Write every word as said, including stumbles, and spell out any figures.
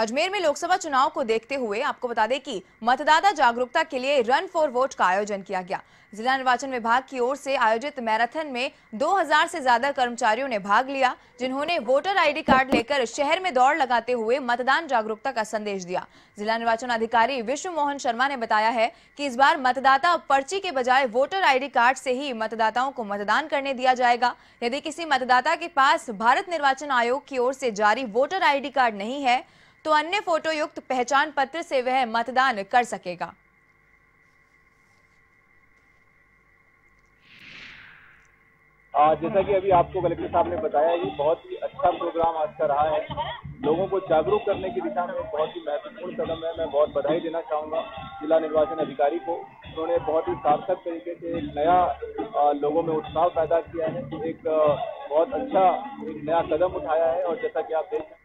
अजमेर में लोकसभा चुनाव को देखते हुए आपको बता दें कि मतदाता जागरूकता के लिए रन फॉर वोट का आयोजन किया गया। जिला निर्वाचन विभाग की ओर से आयोजित मैराथन में दो हज़ार से ज्यादा कर्मचारियों ने भाग लिया, जिन्होंने वोटर आईडी कार्ड लेकर शहर में दौड़ लगाते हुए मतदान जागरूकता का संदेश दिया। जिला निर्वाचन अधिकारी विष्णु मोहन शर्मा ने बताया है कि इस बार मतदाता पर्ची के बजाय वोटर आईडी कार्ड से ही मतदाताओं को मतदान करने दिया जाएगा। यदि किसी मतदाता के पास भारत निर्वाचन आयोग की ओर से जारी वोटर आईडी कार्ड नहीं है तो अन्य फोटो युक्त पहचान पत्र से वह मतदान कर सकेगा। जैसा कि अभी आपको कलेक्टर साहब ने बताया, ये बहुत ही अच्छा प्रोग्राम आज का रहा है। लोगों को जागरूक करने की दिशा में बहुत ही महत्वपूर्ण कदम है। मैं बहुत बधाई देना चाहूँगा जिला निर्वाचन अधिकारी को। उन्होंने बहुत ही सार्थक तरीके से एक नया लोगों में उत्साह पैदा किया है, एक बहुत अच्छा एक नया कदम उठाया है। और जैसा कि आप देख